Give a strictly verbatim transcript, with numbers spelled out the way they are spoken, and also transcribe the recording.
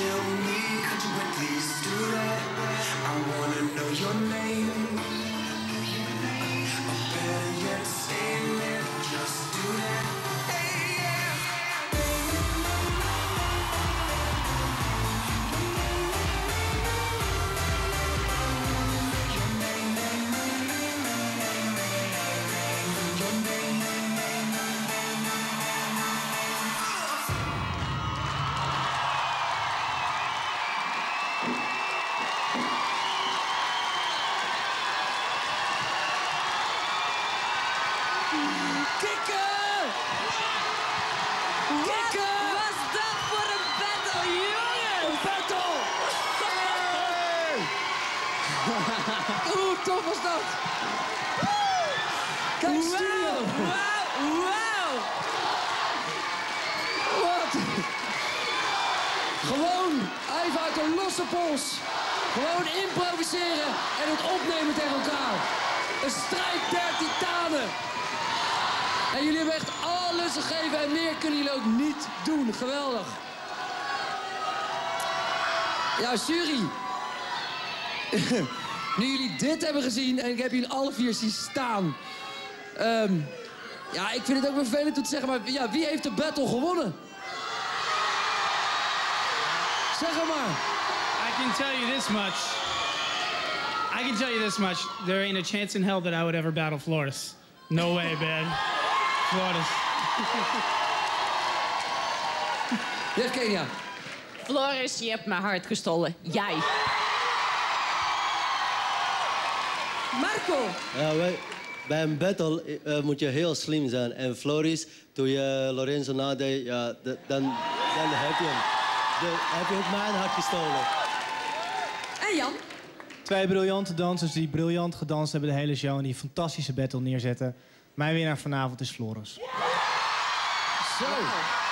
kill me? Could you at least do that? I wanna know your name. Or better yet, stay there. Just do that. Hoe tof was dat? Kijk, studio! Wauw, wauw! Wat? Gewoon even uit een losse pols. Gewoon improviseren en het opnemen tegen elkaar. Een strijd der titanen. En jullie hebben echt alles gegeven en meer kunnen jullie ook niet doen. Geweldig. Ja, Suri. Nu jullie dit hebben gezien en ik heb jullie alle vier zien staan. Um, ja, ik vind het ook vervelend om te zeggen, maar ja, wie heeft de battle gewonnen? Zeg het maar. I can tell you this much. I can tell you this much. There ain't a chance in hell that I would ever battle Floris. No way, man. Floris. Yes, Kenia. Floris, je hebt mijn hart gestolen. Jij. Marco! Ja, bij, bij een battle uh, moet je heel slim zijn. En Floris, toen je Lorenzo nadeed, ja, dan, dan heb je hem. Dan heb je ook mijn hart gestolen. En Jan? Twee briljante dansers die briljant gedanst hebben de hele show en die een fantastische battle neerzetten. Mijn winnaar vanavond is Floris. Zo!